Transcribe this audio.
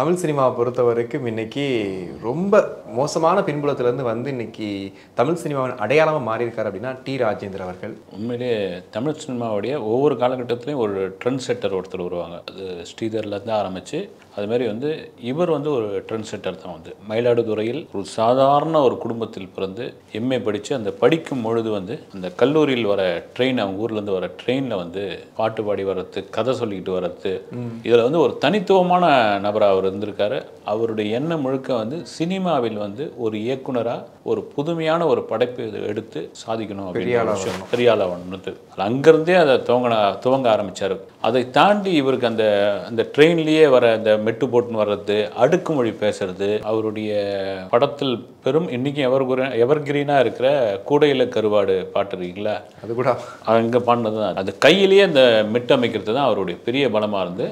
தமிழ் சினிமாவை பொறுத்த வரைக்கும் இன்னைக்கு ரொம்ப மோசமான பின்புலத்திலிருந்து வந்து இன்னைக்கு தமிழ் சினிமாவின் அடையாளமாக மாறியிருக்கார் அப்படின்னா டி ராஜேந்தர் அவர்கள். உண்மையிலே தமிழ் சினிமாவுடைய ஒவ்வொரு காலகட்டத்திலையும் ஒரு ட்ரெண்ட் செட்டர் ஒருத்தர் வருவாங்க. அது ஸ்ரீதர்லேருந்து ஆரம்பித்து அதுமாரி வந்து இவர் வந்து ஒரு ட்ரெண்ட் செட்டர் தான். வந்து மயிலாடுதுறையில் ஒரு சாதாரண ஒரு குடும்பத்தில் பிறந்து எம்ஏ படித்து அந்த படிக்கும் பொழுது வந்து அந்த கல்லூரியில் வர ட்ரெயின், அவங்க ஊர்லேருந்து வர ட்ரெயினில் வந்து பாட்டு பாடி வர்றது, கதை சொல்லிக்கிட்டு வர்றது, இதில் வந்து ஒரு தனித்துவமான நபராக அவர் இருந்திருக்காரு. அவருடைய எண்ணம் முழுக்க வந்து சினிமாவில் வந்து ஒரு இயக்குனராக ஒரு புதுமையான ஒரு படைப்பு எடுத்து சாதிக்கணும் அப்படின்னு விஷயம் பெரியால ஒன்று அங்கேருந்தே அதை துவங்க ஆரம்பித்தார். அதை தாண்டி இவருக்கு அந்த அந்த ட்ரெயின்லேயே வர அந்த மெட்டு போட்டுன்னு வர்றது, அடுக்கு மொழி பேசுறது, அவருடைய படத்தில் பெரும் இன்னைக்கு எவர்கிரீனாக இருக்கிற கூடையில கருவாடு பாட்டு இருக்கீங்களா, அது கூட அங்கே பாடினது தான். அது கையிலேயே அந்த மெட்டு அமைக்கிறது தான் அவருடைய பெரிய பலமாக இருந்து